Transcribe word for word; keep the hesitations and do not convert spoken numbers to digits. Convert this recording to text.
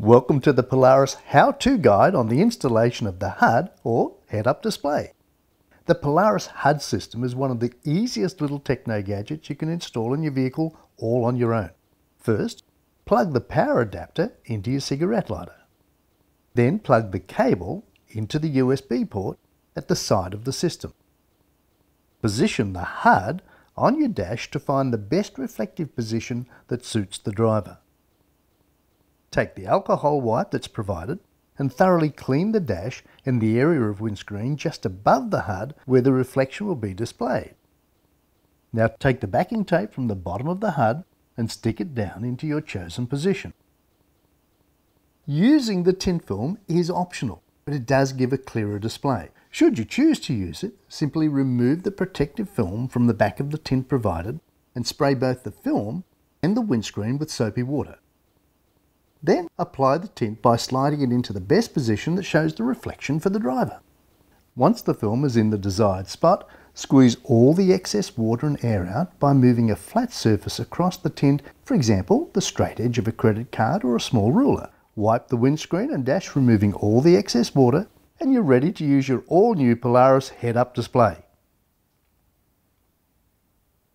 Welcome to the Polaris how-to guide on the installation of the H U D or head-up display. The Polaris H U D system is one of the easiest little techno gadgets you can install in your vehicle all on your own. First, plug the power adapter into your cigarette lighter. Then plug the cable into the U S B port at the side of the system. Position the H U D on your dash to find the best reflective position that suits the driver. Take the alcohol wipe that's provided and thoroughly clean the dash and the area of windscreen just above the H U D where the reflection will be displayed. Now take the backing tape from the bottom of the H U D and stick it down into your chosen position. Using the tint film is optional, but it does give a clearer display. Should you choose to use it, simply remove the protective film from the back of the tint provided and spray both the film and the windscreen with soapy water. Then apply the tint by sliding it into the best position that shows the reflection for the driver. Once the film is in the desired spot, squeeze all the excess water and air out by moving a flat surface across the tint, for example, the straight edge of a credit card or a small ruler. Wipe the windscreen and dash, removing all the excess water, and you're ready to use your all-new Polaris head-up display.